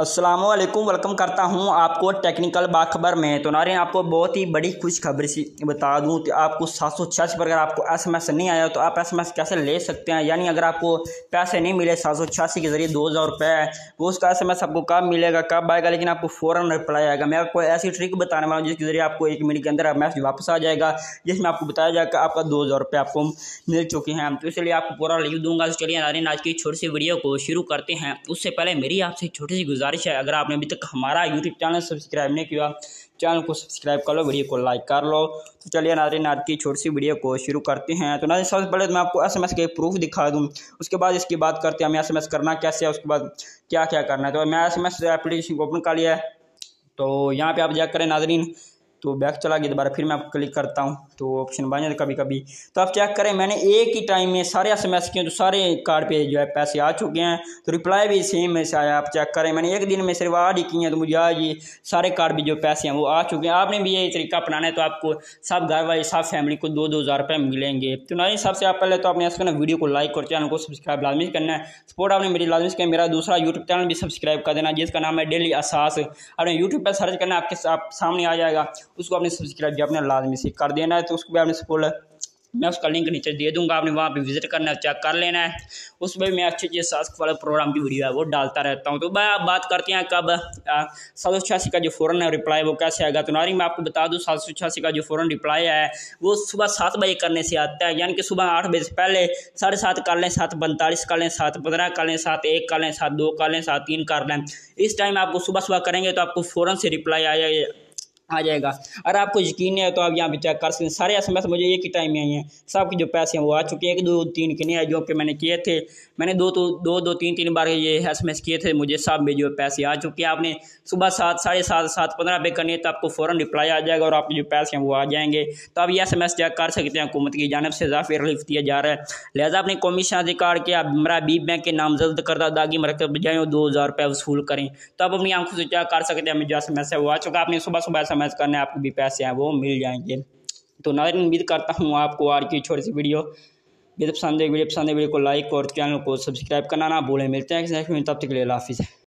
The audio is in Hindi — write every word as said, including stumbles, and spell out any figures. अस्सलामुअलैकुम, वेलकम करता हूं आपको टेक्निकल बाखबर में। तो नारे आपको बहुत ही बड़ी खुशखबरी सी बता दूं तो आपको सात सौ छियासी पर अगर आपको एसएमएस नहीं आया तो आप एसएमएस कैसे ले सकते हैं, यानी अगर आपको पैसे नहीं मिले सात सौ छियासी के ज़रिए दो हज़ार रुपये, वो उसका एसएमएस आपको कब मिलेगा कब आएगा, लेकिन आपको फ़ौरन रिप्लाई आएगा। मैं आपको ऐसी ट्रिक बताने वाला हूँ जिसके ज़रिए आपको एक मिनट के अंदर मैसेज वापस आ जाएगा जिसमें आपको बताया जाएगा आपका दो हज़ार रुपये आपको मिल चुके हैं। तो इसलिए आपको पूरा रिव्यू दूंगा। तो चलिए नारे आज की छोटी सी वीडियो को शुरू करते हैं। उससे पहले मेरी आपसे छोटी सी गुजारिश है, अगर आपने अभी तक हमारा यूट्यूब चैनल सब्सक्राइब नहीं किया, चैनल को सब्सक्राइब कर लो, वीडियो को लाइक कर लो। तो चलिए नाज़रीन आज की छोटी सी वीडियो को शुरू करते हैं। तो नाज़रीन सबसे पहले मैं आपको एसएमएस के प्रूफ दिखा दूं, उसके बाद इसकी बात करते हैं हमें एसएमएस करना कैसे है, उसके बाद क्या क्या करना है। तो मैं एसएमएस एप्लीकेशन को ओपन कर लिया है, तो यहाँ पर आप चेक करें नाज़रीन, तो बैक चला गया, दोबारा फिर मैं आपको क्लिक करता हूँ तो ऑप्शन बन जाता कभी कभी। तो आप चेक करें मैंने एक ही टाइम में सारे एसएमएस किए तो सारे कार्ड पे जो है पैसे आ चुके हैं, तो रिप्लाई भी सेम ऐसे आया। आप चेक करें मैंने एक दिन में सिर्फ आठ ही किए हैं तो मुझे आज ये सारे कार्ड पे जो पैसे हैं वो आ चुके हैं। आपने भी यही तरीका अपनाना है तो आपको सब घर वाले सब फैमिली को दो दो हज़ार रुपये मिलेंगे। तो नाज़रीन सबसे आप पहले तो आपने ऐसा करना, वीडियो को लाइक और चैनल को सब्सक्राइब लाजमी करना है, सपोर्ट आपने मेरी लाजमी किया। मेरा दूसरा यूट्यूब चैनल भी सब्सक्राइब कर देना जिसका नाम है डेली एहसास, आपने यूट्यूब पर सर्च करना आपके सामने आ जाएगा, उसको आपने सब्सक्राइब भी आपने लाजमी से कर देना है। तो उसको भी आपने सपोर्ट मैं उसका लिंक नीचे दे दूंगा, आपने वहाँ पे विजिट करना है, चेक कर लेना है। उसमें मैं अच्छे अच्छे एहसास वाले प्रोग्राम की वीडियो है वो डालता रहता हूँ। तो भाई आप बात करते हैं कब सात सौ छियासी का जो फ़ौरन रिप्लाई वो कैसे आएगा। तो नारी मैं आपको बता दूँ सात सौ छियासी का जो फ़ौरन रिप्लाई है वो सुबह सात बजे करने से आता है, यानी कि सुबह आठ बजे से पहले साढ़े सात कर लें, सात पैंतालीस कर लें, सात पंद्रह कर लें, सात एक कर लें, सात दो कर लें, सात तीन कर लें। इस टाइम आपको सुबह सुबह करेंगे तो आपको फ़ौरन से रिप्लाई आ जाएगा आ जाएगा अगर आपको यकीन नहीं है तो आप यहाँ पे चेक कर सकते हैं। सारे एसएमएस मुझे एक ही टाइम में आई हैं, सबके जो पैसे हैं वो आ चुके हैं। एक दो तीन के नहीं आए जो कि मैंने किए थे, मैंने दो तो दो दो तीन तीन बार ये एसएमएस किए थे, मुझे सब में जो पैसे आ चुके हैं। आपने सुबह सात साढ़े सात सात पंद्रह पे करनी है तो आपको फ़ौरन रिप्लाई आ जाएगा और आपके जो पैसे हैं वो आ जाएंगे। तो आप ये एसएमएस चेक कर सकते हैं। हुकूमत की जानब से इजाफी रिलीफ दिया जा रहा है, लिहाजा अपने कौमी शनाख्तकार के हमरा बी बैंक के नामजद करदा दागी मरकब जाएँ दो हज़ार रुपये वसूल करें। तो आप अपनी आंखों से चेक कर सकते हैं, हमें जो एसएमएस है वो आ चुका, आपने सुबह सुबह एसएमएस करना है, आपको भी पैसे हैं वो मिल जाएंगे। तो नाज़रीन उम्मीद करता हूँ आपको आज की छोटी सी वीडियो बेहद पसंद है। वीडियो पसंद है वीडियो को लाइक और चैनल को सब्सक्राइब करना ना भूलें। मिलते हैं नेक्स्ट वीडियो में, तब तक के लिए अल्लाह हाफ़िज़।